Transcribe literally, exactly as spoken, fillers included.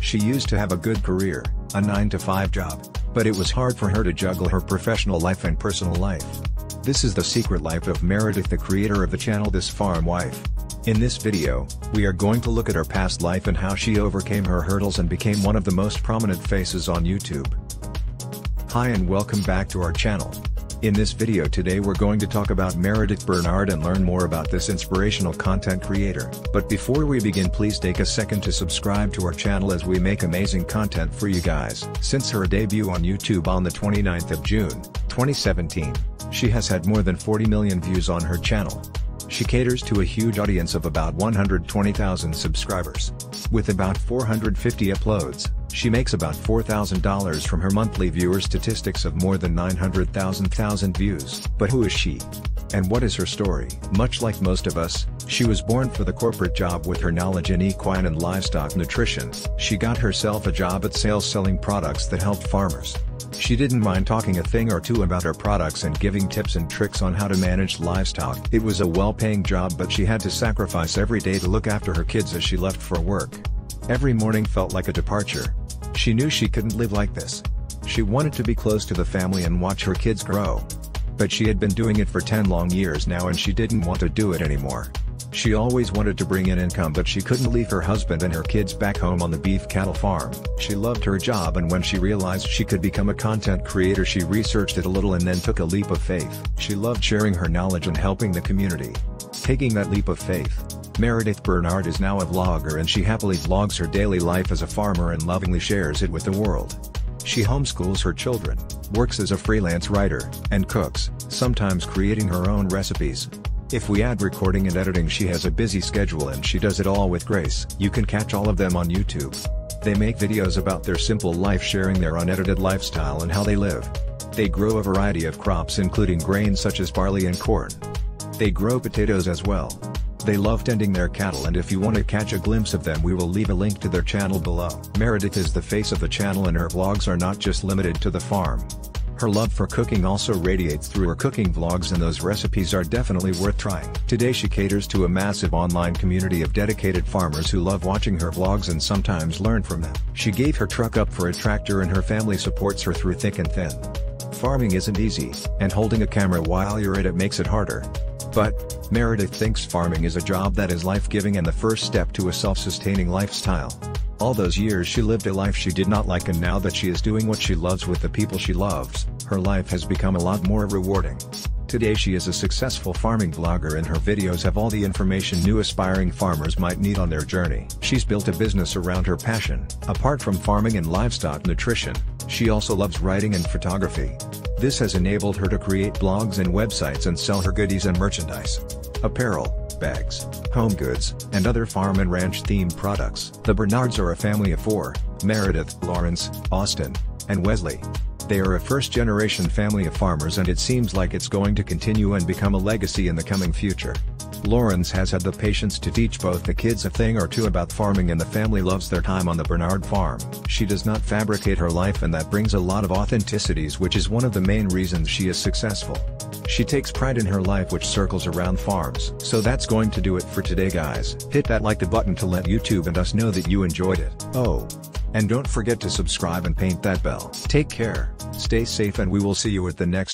She used to have a good career, a nine to five job, but it was hard for her to juggle her professional life and personal life. This is the secret life of Meredith, the creator of the channel This Farm Wife. In this video, we are going to look at her past life and how she overcame her hurdles and became one of the most prominent faces on YouTube. Hi and welcome back to our channel. In this video today we're going to talk about Meredith Bernard and learn more about this inspirational content creator. But before we begin, please take a second to subscribe to our channel as we make amazing content for you guys. Since her debut on YouTube on the twenty-ninth of June, twenty seventeen, she has had more than forty million views on her channel. She caters to a huge audience of about one hundred twenty thousand subscribers. With about four hundred fifty uploads, she makes about four thousand dollars from her monthly viewer statistics of more than nine hundred thousand views. But who is she? And what is her story? Much like most of us, she was born for the corporate job. With her knowledge in equine and livestock nutrition, she got herself a job at sales selling products that helped farmers. She didn't mind talking a thing or two about her products and giving tips and tricks on how to manage livestock. It was a well-paying job, but she had to sacrifice every day to look after her kids as she left for work. Every morning felt like a departure. She knew she couldn't live like this. She wanted to be close to the family and watch her kids grow. But she had been doing it for ten long years now and she didn't want to do it anymore. She always wanted to bring in income, but she couldn't leave her husband and her kids back home on the beef cattle farm. She loved her job, and when she realized she could become a content creator, she researched it a little and then took a leap of faith. She loved sharing her knowledge and helping the community. Taking that leap of faith, Meredith Bernard is now a vlogger, and she happily vlogs her daily life as a farmer and lovingly shares it with the world. She homeschools her children, works as a freelance writer, and cooks, sometimes creating her own recipes. If we add recording and editing, she has a busy schedule and she does it all with grace. You can catch all of them on YouTube. They make videos about their simple life, sharing their unedited lifestyle and how they live. They grow a variety of crops including grains such as barley and corn. They grow potatoes as well. They love tending their cattle, and if you want to catch a glimpse of them, we will leave a link to their channel below. Meredith is the face of the channel and her vlogs are not just limited to the farm. Her love for cooking also radiates through her cooking vlogs, and those recipes are definitely worth trying. Today she caters to a massive online community of dedicated farmers who love watching her vlogs and sometimes learn from them. She gave her truck up for a tractor and her family supports her through thick and thin. Farming isn't easy, and holding a camera while you're at it makes it harder. But Meredith thinks farming is a job that is life-giving and the first step to a self-sustaining lifestyle. All those years she lived a life she did not like, and now that she is doing what she loves with the people she loves, her life has become a lot more rewarding. Today she is a successful farming vlogger and her videos have all the information new aspiring farmers might need on their journey. She's built a business around her passion. Apart from farming and livestock nutrition, she also loves writing and photography. This has enabled her to create blogs and websites and sell her goodies and merchandise. Apparel, bags, home goods, and other farm and ranch themed products. The Bernards are a family of four: Meredith, Lawrence, Austin, and Wesley. They are a first generation family of farmers and it seems like it's going to continue and become a legacy in the coming future. Lawrence has had the patience to teach both the kids a thing or two about farming, and the family loves their time on the Bernard farm. She does not fabricate her life, and that brings a lot of authenticities, which is one of the main reasons she is successful. She takes pride in her life, which circles around farms. So that's going to do it for today, guys. Hit that like the button to let YouTube and us know that you enjoyed it. Oh, and don't forget to subscribe and paint that bell. Take care, stay safe, and we will see you at the next